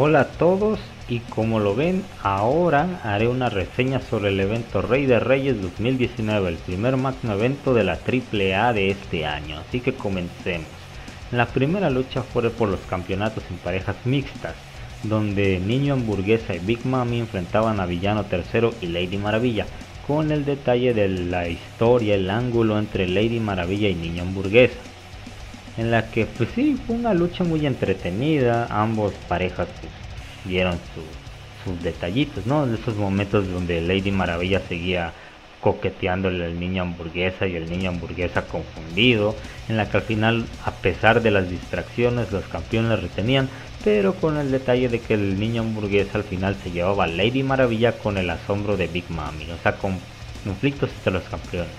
Hola a todos, y como lo ven, ahora haré una reseña sobre el evento Rey de Reyes 2019, el primer magno evento de la AAA de este año, así que comencemos. La primera lucha fue por los campeonatos en parejas mixtas, donde Niño Hamburguesa y Big Mami enfrentaban a Villano Tercero y Lady Maravilla, con el detalle de la historia, el ángulo entre Lady Maravilla y Niño Hamburguesa, en la que pues sí, fue una lucha muy entretenida. Ambos parejas pues, dieron sus detallitos, ¿no? En esos momentos donde Lady Maravilla seguía coqueteándole al Niño Hamburguesa y el Niño Hamburguesa confundido, en la que al final, a pesar de las distracciones, los campeones retenían, pero con el detalle de que el Niño Hamburguesa al final se llevaba a Lady Maravilla con el asombro de Big Mami, o sea, con conflictos entre los campeones.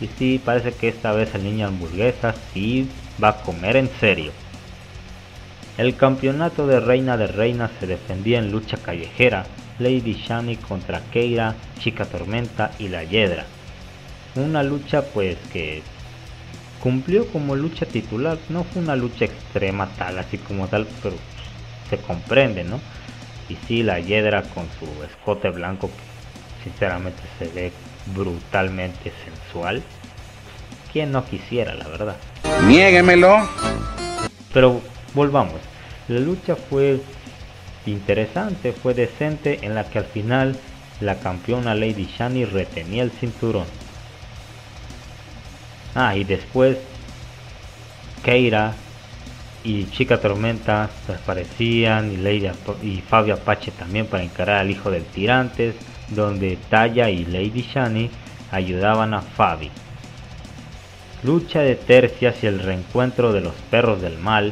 Y sí, parece que esta vez el Niño Hamburguesa sí va a comer en serio. El campeonato de Reina de Reinas se defendía en lucha callejera, Lady Shani contra Keyra, Chica Tormenta y La Hiedra. Una lucha pues que cumplió como lucha titular, no fue una lucha extrema tal así como tal, pero se comprende, ¿no? Y sí, La Hiedra con su escote blanco que sinceramente se ve brutalmente sensual. Quien no quisiera, la verdad. Niéguemelo. Pero volvamos. La lucha fue interesante, fue decente, en la que al final la campeona Lady Shani retenía el cinturón. Ah, y después Keyra y Chica Tormenta se aparecían, y Lady y Faby Apache también, para encarar al hijo del tirantes, donde Taya y Lady Shani ayudaban a Faby. Lucha de tercias y el reencuentro de los Perros del Mal,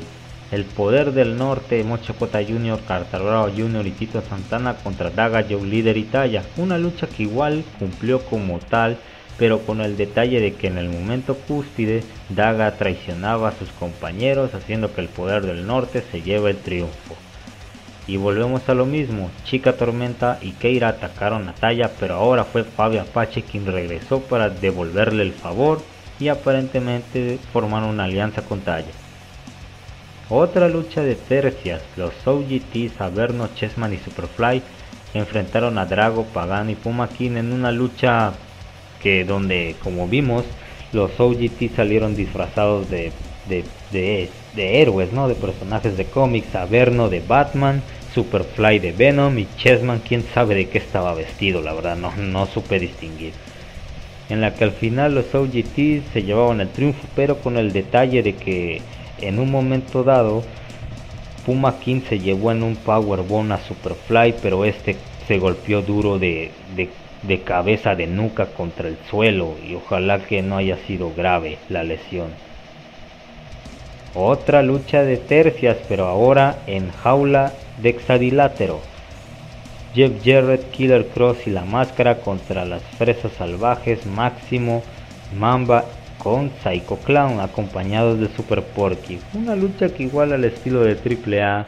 el Poder del Norte, Mochacota Jr, Cartagrao Jr y Tito Santana contra Daga, Joe Líder y Taya. Una lucha que igual cumplió como tal, pero con el detalle de que en el momento cúspide Daga traicionaba a sus compañeros, haciendo que el Poder del Norte se lleve el triunfo. Y volvemos a lo mismo, Chica Tormenta y Keyra atacaron a Taya, pero ahora fue Faby Apache quien regresó para devolverle el favor, y aparentemente formaron una alianza con Taya. Otra lucha de tercias, los OGTs, Averno, Chessman y Superfly enfrentaron a Drago, Pagano y Puma King en una lucha que donde, como vimos, los OGTs salieron disfrazados de héroes, ¿no? De personajes de cómics, Averno de Batman, Superfly de Venom y Chessman, quién sabe de qué estaba vestido, la verdad, no supe distinguir. En la que al final los OGTs se llevaban el triunfo, pero con el detalle de que en un momento dado Puma King se llevó en un powerbomb a Superfly, pero este se golpeó duro de cabeza, de nuca contra el suelo, y ojalá que no haya sido grave la lesión. Otra lucha de tercias, pero ahora en jaula de hexadilátero, Jeff Jarrett, Killer Cross y La Máscara contra las Fresas Salvajes, Máximo, Mamba con Psycho Clown, acompañados de Super Porky. Una lucha que igual al estilo de AAA,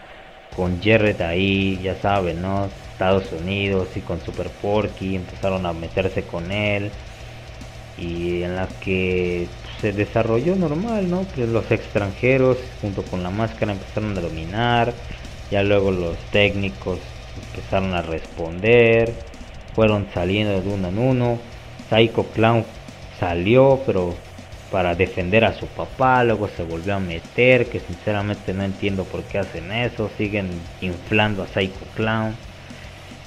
con Jarrett ahí, ya saben, ¿no? Estados Unidos, y con Super Porky empezaron a meterse con él, y en la que se desarrolló normal, ¿no? Pues los extranjeros junto con La Máscara empezaron a dominar, ya luego los técnicos empezaron a responder, fueron saliendo de uno en uno. Psycho Clown salió, pero para defender a su papá, luego se volvió a meter, que sinceramente no entiendo por qué hacen eso, siguen inflando a Psycho Clown,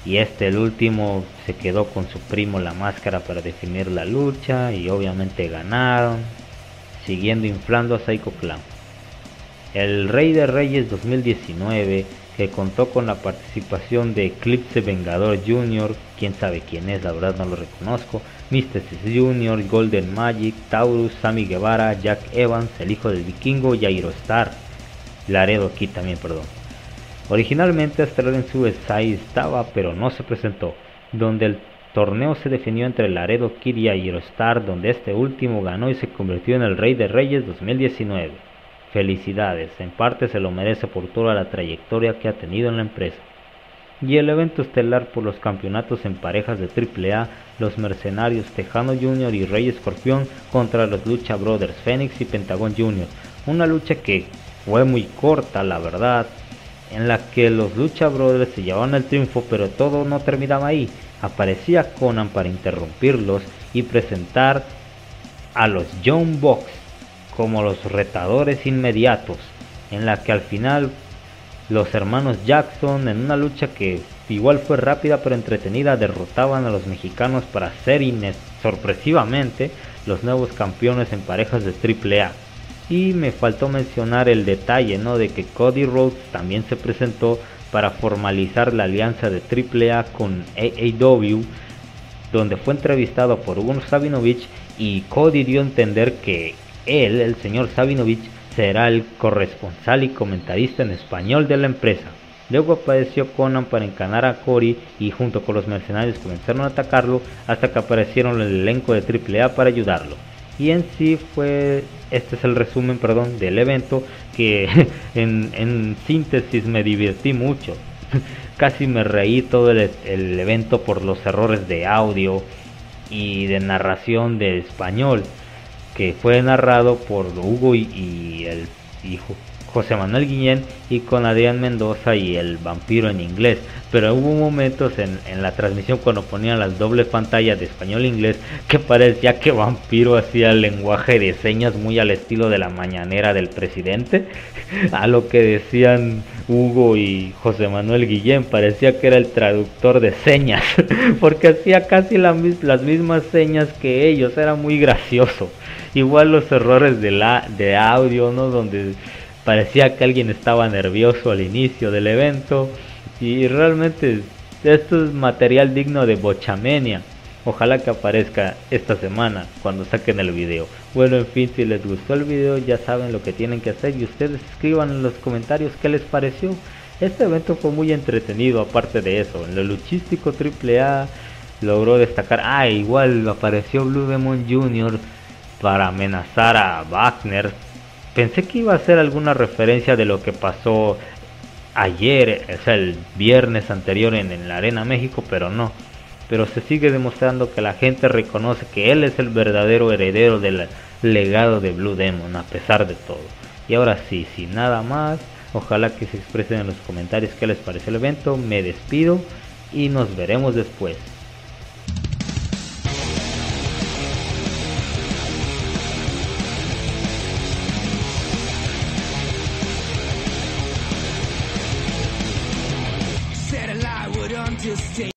y el último se quedó con su primo La Máscara para definir la lucha, y obviamente ganaron, siguiendo inflando a Psycho Clown. El Rey de Reyes 2019, que contó con la participación de Eclipse Vengador Jr, quién sabe quién es, la verdad no lo reconozco, Mystesis Jr, Golden Magic, Taurus, Sammy Guevara, Jack Evans, el hijo del vikingo y Aerostar, Laredo Kid también, perdón. Originalmente Astral en su esai estaba, pero no se presentó, donde el torneo se definió entre Laredo Kid y Aerostar, donde este último ganó y se convirtió en el Rey de Reyes 2019. Felicidades, en parte se lo merece por toda la trayectoria que ha tenido en la empresa. Y el evento estelar por los campeonatos en parejas de AAA, los mercenarios Tejano Jr. y Rey Escorpión contra los Lucha Brothers, Fénix y Pentagón Jr. Una lucha que fue muy corta, la verdad, en la que los Lucha Brothers se llevaban el triunfo, pero todo no terminaba ahí. Aparecía Konnan para interrumpirlos y presentar a los Young Bucks como los retadores inmediatos, en la que al final los hermanos Jackson, en una lucha que igual fue rápida pero entretenida, derrotaban a los mexicanos para ser sorpresivamente los nuevos campeones en parejas de AAA. Y me faltó mencionar el detalle, ¿no?, de que Cody Rhodes también se presentó para formalizar la alianza de AAA con AAW, donde fue entrevistado por Hugo Sabinovich, y Cody dio a entender que él, el señor Sabinovich, será el corresponsal y comentarista en español de la empresa. Luego apareció Konnan para encanar a Cory y junto con los mercenarios comenzaron a atacarlo hasta que aparecieron el elenco de AAA para ayudarlo. Y en sí fue, este es el resumen, perdón, del evento, que en síntesis me divertí mucho. Casi me reí todo el evento por los errores de audio y de narración de español, que fue narrado por Hugo y el hijo José Manuel Guillén, y con Adrián Mendoza y el Vampiro en inglés. Pero hubo momentos en la transmisión cuando ponían las dobles pantallas de español e inglés que parecía que Vampiro hacía el lenguaje de señas muy al estilo de la mañanera del presidente. A lo que decían Hugo y José Manuel Guillén parecía que era el traductor de señas, porque hacía casi las mismas señas que ellos. Era muy gracioso. Igual los errores de audio, ¿no?, donde parecía que alguien estaba nervioso al inicio del evento. Y realmente esto es material digno de Bochamania. Ojalá que aparezca esta semana cuando saquen el video. Bueno, en fin, si les gustó el video ya saben lo que tienen que hacer. Y ustedes escriban en los comentarios qué les pareció. Este evento fue muy entretenido. Aparte de eso, en lo luchístico AAA logró destacar. Ah, igual apareció Blue Demon Jr. para amenazar a Wagner. Pensé que iba a ser alguna referencia de lo que pasó ayer, o sea, el viernes anterior en la Arena México, pero no. Pero se sigue demostrando que la gente reconoce que él es el verdadero heredero del legado de Blue Demon, a pesar de todo. Y ahora sí, sin nada más, ojalá que se expresen en los comentarios qué les pareció el evento. Me despido y nos veremos después. Just stay.